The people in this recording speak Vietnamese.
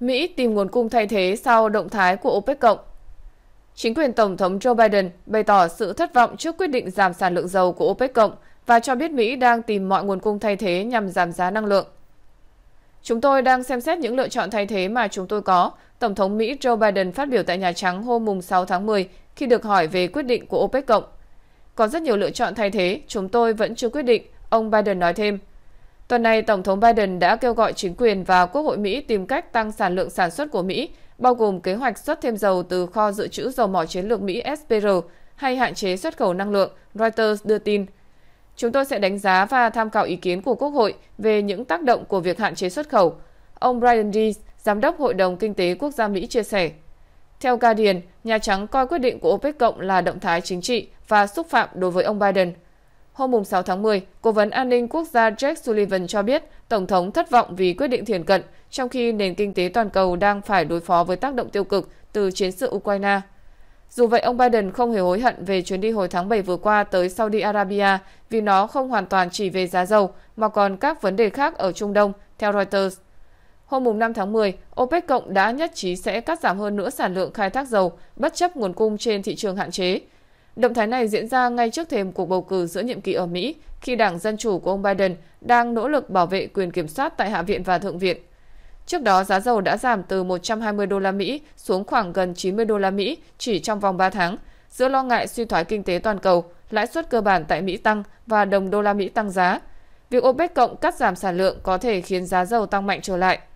Mỹ tìm nguồn cung thay thế sau động thái của OPEC+. Chính quyền Tổng thống Joe Biden bày tỏ sự thất vọng trước quyết định giảm sản lượng dầu của OPEC+ và cho biết Mỹ đang tìm mọi nguồn cung thay thế nhằm giảm giá năng lượng. Chúng tôi đang xem xét những lựa chọn thay thế mà chúng tôi có, Tổng thống Mỹ Joe Biden phát biểu tại Nhà Trắng hôm 6 tháng 10 khi được hỏi về quyết định của OPEC+. Có rất nhiều lựa chọn thay thế, chúng tôi vẫn chưa quyết định, ông Biden nói thêm. Tuần này, Tổng thống Biden đã kêu gọi chính quyền và Quốc hội Mỹ tìm cách tăng sản lượng sản xuất của Mỹ, bao gồm kế hoạch xuất thêm dầu từ kho dự trữ dầu mỏ chiến lược Mỹ SPR hay hạn chế xuất khẩu năng lượng, Reuters đưa tin. Chúng tôi sẽ đánh giá và tham khảo ý kiến của Quốc hội về những tác động của việc hạn chế xuất khẩu, ông Brian Dees, Giám đốc Hội đồng Kinh tế Quốc gia Mỹ chia sẻ. Theo Guardian, Nhà Trắng coi quyết định của OPEC+ là động thái chính trị và xúc phạm đối với ông Biden. Hôm 6 tháng 10, Cố vấn An ninh Quốc gia Jake Sullivan cho biết Tổng thống thất vọng vì quyết định thiển cận, trong khi nền kinh tế toàn cầu đang phải đối phó với tác động tiêu cực từ chiến sự Ukraine. Dù vậy, ông Biden không hề hối hận về chuyến đi hồi tháng 7 vừa qua tới Saudi Arabia vì nó không hoàn toàn chỉ về giá dầu mà còn các vấn đề khác ở Trung Đông, theo Reuters. Hôm 5 tháng 10, OPEC+ đã nhất trí sẽ cắt giảm hơn nữa sản lượng khai thác dầu bất chấp nguồn cung trên thị trường hạn chế. Động thái này diễn ra ngay trước thềm cuộc bầu cử giữa nhiệm kỳ ở Mỹ, khi Đảng Dân Chủ của ông Biden đang nỗ lực bảo vệ quyền kiểm soát tại Hạ viện và Thượng viện. Trước đó, giá dầu đã giảm từ 120 đô la Mỹ xuống khoảng gần 90 đô la Mỹ chỉ trong vòng 3 tháng, giữa lo ngại suy thoái kinh tế toàn cầu, lãi suất cơ bản tại Mỹ tăng và đồng đô la Mỹ tăng giá. Việc OPEC+ cắt giảm sản lượng có thể khiến giá dầu tăng mạnh trở lại.